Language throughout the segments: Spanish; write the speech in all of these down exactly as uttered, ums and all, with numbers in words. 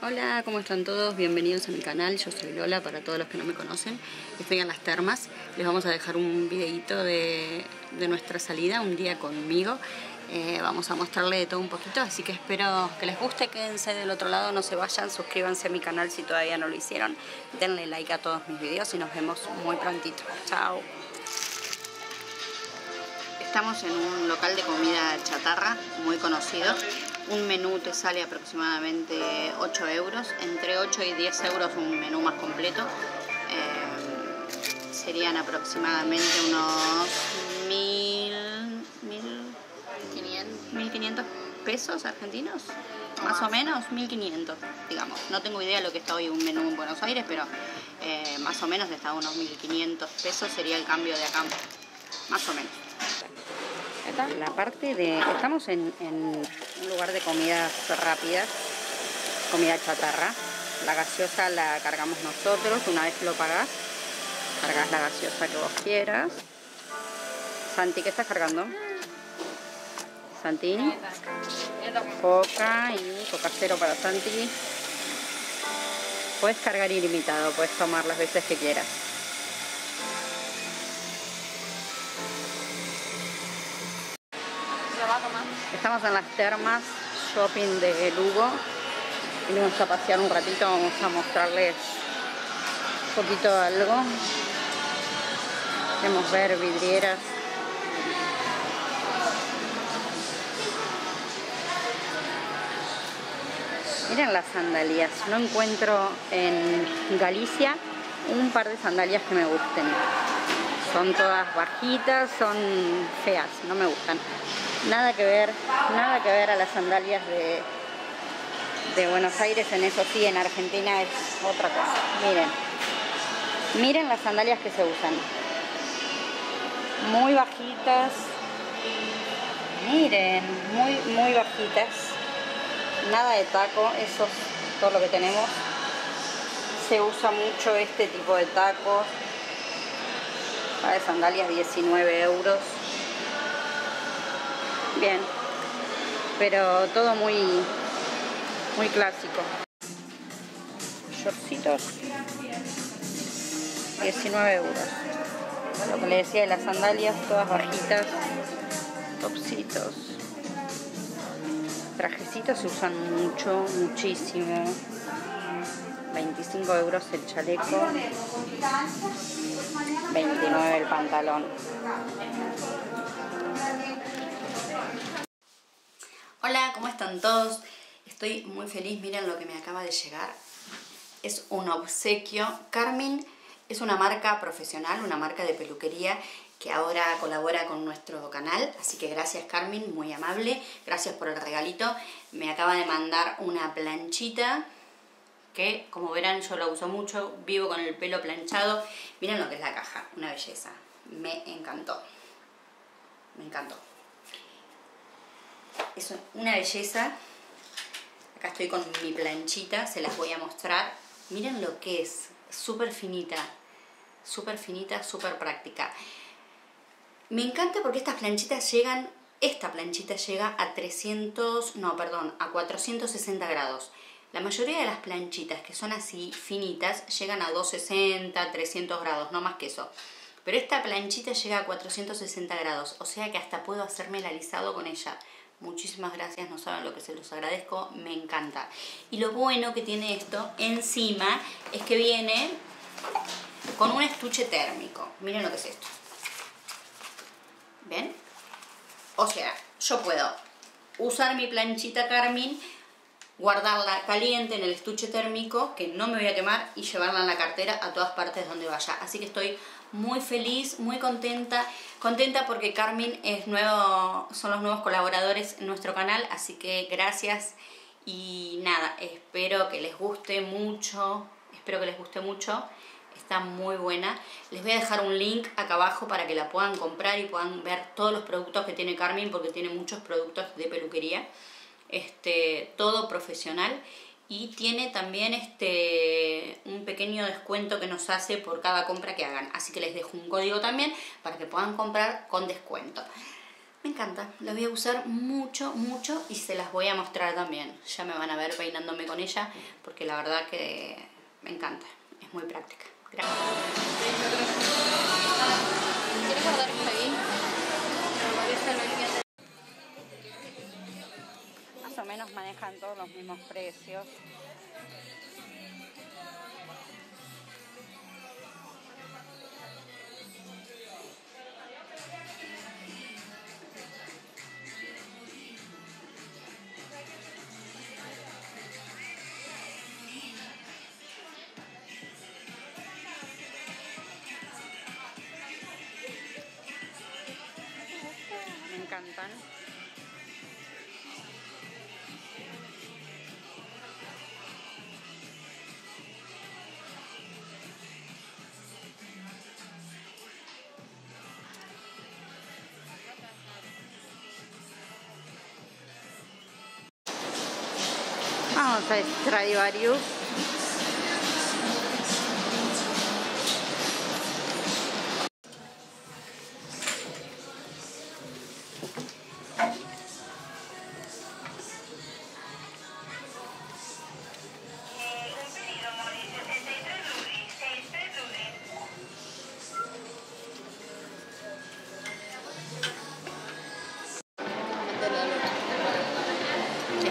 Hola, ¿cómo están todos? Bienvenidos a mi canal, yo soy Lola, para todos los que no me conocen. Estoy en Las Termas, les vamos a dejar un videito de, de nuestra salida, un día conmigo. Eh, vamos a mostrarle de todo un poquito, así que espero que les guste, quédense del otro lado, no se vayan, suscríbanse a mi canal si todavía no lo hicieron. Denle like a todos mis videos y nos vemos muy prontito. Chao. Estamos en un local de comida chatarra, muy conocido. Un menú te sale aproximadamente ocho euros, entre ocho y diez euros un menú más completo. Eh, serían aproximadamente unos mil quinientos pesos argentinos, o más, más o menos, mil quinientos, digamos. No tengo idea de lo que está hoy un menú en Buenos Aires, pero eh, más o menos está unos mil quinientos pesos, sería el cambio de acá, más o menos. La parte de... Estamos en, en un lugar de comidas rápidas, comida chatarra. La gaseosa la cargamos nosotros, una vez que lo pagás, cargas la gaseosa que vos quieras. Santi, ¿qué estás cargando? Santi, coca y coca cero para Santi. Puedes cargar ilimitado, puedes tomar las veces que quieras. Estamos en Las Termas, shopping de Lugo, y vamos a pasear un ratito, vamos a mostrarles un poquito de algo. Queremos ver vidrieras. Miren las sandalias, no encuentro en Galicia un par de sandalias que me gusten. Son todas bajitas, son feas, no me gustan. Nada que ver, nada que ver a las sandalias de, de Buenos Aires, en eso sí, en Argentina es otra cosa. Miren, miren las sandalias que se usan. Muy bajitas, miren, muy, muy bajitas. Nada de taco, eso es todo lo que tenemos. Se usa mucho este tipo de tacos. Para de sandalias diecinueve euros. Bien, pero todo muy muy clásico. Shortcitos, diecinueve euros. Lo que le decía de las sandalias, todas bajitas. Topsitos. Trajecitos se usan mucho, muchísimo. veinticinco euros el chaleco, veintinueve el pantalón. Hola, ¿cómo están todos? Estoy muy feliz, miren lo que me acaba de llegar. Es un obsequio. Karmin es una marca profesional, una marca de peluquería que ahora colabora con nuestro canal. Así que gracias, Karmin, muy amable. Gracias por el regalito. Me acaba de mandar una planchita que, como verán, yo la uso mucho. Vivo con el pelo planchado. Miren lo que es la caja, una belleza. Me encantó. Me encantó. Es una belleza. Acá estoy con mi planchita, se las voy a mostrar. Miren lo que es, súper finita, súper finita, súper práctica. Me encanta porque estas planchitas llegan, esta planchita llega a trescientos, no, perdón, a cuatrocientos sesenta grados. La mayoría de las planchitas que son así finitas llegan a doscientos sesenta, trescientos grados, no más que eso. Pero esta planchita llega a cuatrocientos sesenta grados, o sea que hasta puedo hacerme el alisado con ella. Muchísimas gracias, no saben lo que se los agradezco, me encanta. Y lo bueno que tiene esto encima es que viene con un estuche térmico. Miren lo que es esto. ¿Ven? O sea, yo puedo usar mi planchita Karmin, guardarla caliente en el estuche térmico, que no me voy a quemar, y llevarla en la cartera a todas partes donde vaya. Así que estoy muy feliz, muy contenta, contenta porque Karmin es nuevo, son los nuevos colaboradores en nuestro canal, así que gracias y nada, espero que les guste mucho, espero que les guste mucho, está muy buena. Les voy a dejar un link acá abajo para que la puedan comprar y puedan ver todos los productos que tiene Karmin, porque tiene muchos productos de peluquería, este, todo profesional. Y tiene también este un pequeño descuento que nos hace por cada compra que hagan. Así que les dejo un código también para que puedan comprar con descuento. Me encanta, la voy a usar mucho, mucho y se las voy a mostrar también. Ya me van a ver peinándome con ella porque la verdad que me encanta. Es muy práctica. Gracias. ¿Quieres guardar esto ahí? Más o menos manejan todos los mismos precios. Vamos a Stradivarius.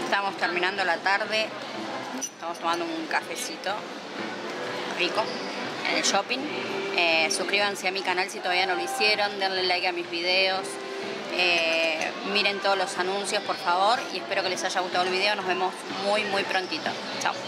Estamos terminando la tarde, estamos tomando un cafecito rico en el shopping. Eh, suscríbanse a mi canal si todavía no lo hicieron, denle like a mis videos, eh, miren todos los anuncios por favor y espero que les haya gustado el video. Nos vemos muy muy prontito. Chao.